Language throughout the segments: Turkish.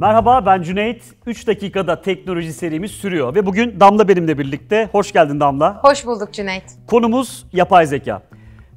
Merhaba, ben Cüneyt. 3 dakikada teknoloji serimiz sürüyor ve bugün Damla benimle birlikte. Hoş geldin Damla. Hoş bulduk Cüneyt. Konumuz yapay zeka.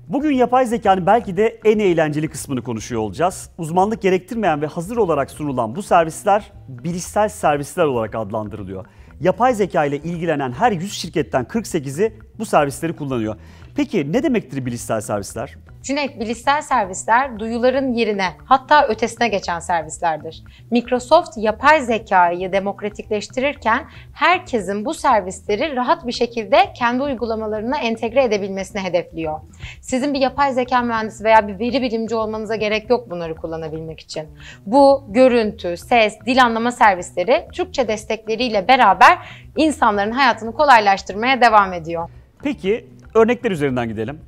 Bugün yapay zekanın belki de en eğlenceli kısmını konuşuyor olacağız. Uzmanlık gerektirmeyen ve hazır olarak sunulan bu servisler bilişsel servisler olarak adlandırılıyor. Yapay zeka ile ilgilenen her 100 şirketten 48'i bu servisleri kullanıyor. Peki ne demektir bilişsel servisler? Cüneyt, bilişsel servisler duyuların yerine hatta ötesine geçen servislerdir. Microsoft yapay zekayı demokratikleştirirken herkesin bu servisleri rahat bir şekilde kendi uygulamalarına entegre edebilmesini hedefliyor. Sizin bir yapay zeka mühendisi veya bir veri bilimci olmanıza gerek yok bunları kullanabilmek için. Bu görüntü, ses, dil anlama servisleri Türkçe destekleriyle beraber insanların hayatını kolaylaştırmaya devam ediyor. Peki örnekler üzerinden gidelim.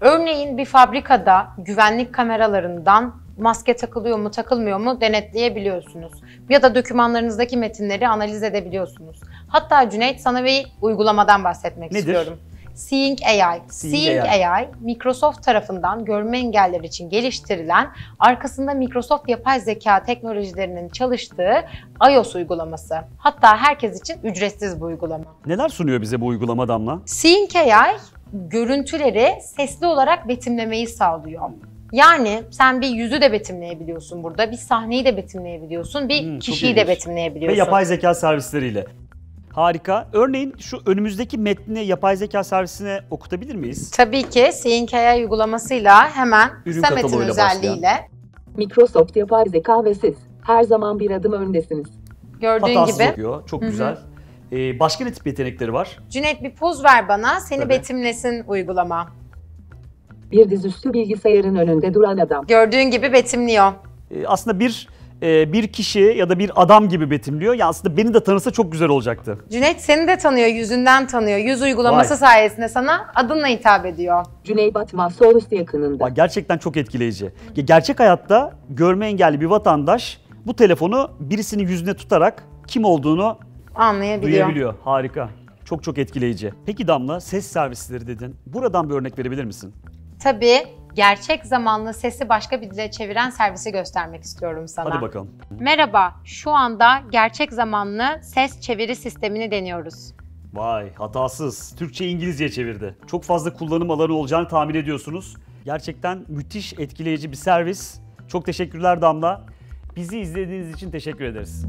Örneğin bir fabrikada güvenlik kameralarından maske takılıyor mu takılmıyor mu denetleyebiliyorsunuz. Ya da dokümanlarınızdaki metinleri analiz edebiliyorsunuz. Hatta Cüneyt, sana bir uygulamadan bahsetmek istiyorum. Seeing AI. Seeing AI, Microsoft tarafından görme engelliler için geliştirilen, arkasında Microsoft yapay zeka teknolojilerinin çalıştığı iOS uygulaması. Hatta herkes için ücretsiz bu uygulama. Neler sunuyor bize bu uygulama Damla? Seeing AI, görüntüleri sesli olarak betimlemeyi sağlıyor. Yani sen bir yüzü de betimleyebiliyorsun burada, bir sahneyi de betimleyebiliyorsun, bir kişiyi de betimleyebiliyorsun. Ve yapay zeka servisleriyle. Harika. Örneğin şu önümüzdeki metni yapay zeka servisine okutabilir miyiz? Tabii ki. Seeing AI uygulamasıyla hemen kısa metin özelliğiyle. Microsoft yapay zeka ve siz her zaman bir adım öndesiniz. Gördüğün Hatasız gibi. Okuyor. Çok güzel. Başka ne tip yetenekleri var? Cüneyt, bir poz ver bana, seni betimlesin uygulama. Bir dizüstü bilgisayarın önünde duran adam. Gördüğün gibi betimliyor. Aslında bir kişi ya da bir adam gibi betimliyor. Ya aslında beni de tanırsa çok güzel olacaktı. Cüneyt seni de tanıyor, yüzünden tanıyor. Yüz uygulaması sayesinde sana adınla hitap ediyor. Cüneyt Batman, Solus'ta yakınında. Gerçekten çok etkileyici. Gerçek hayatta görme engelli bir vatandaş bu telefonu birisinin yüzüne tutarak kim olduğunu duyabiliyor. Harika. Çok çok etkileyici. Peki Damla, ses servisleri dedin. Buradan bir örnek verebilir misin? Tabii. Gerçek zamanlı sesi başka bir dile çeviren servisi göstermek istiyorum sana. Hadi bakalım. Merhaba, şu anda gerçek zamanlı ses çeviri sistemini deniyoruz. Vay, hatasız. Türkçe, İngilizce çevirdi. Çok fazla kullanım alanı olacağını tahmin ediyorsunuz. Gerçekten müthiş, etkileyici bir servis. Çok teşekkürler Damla. Bizi izlediğiniz için teşekkür ederiz.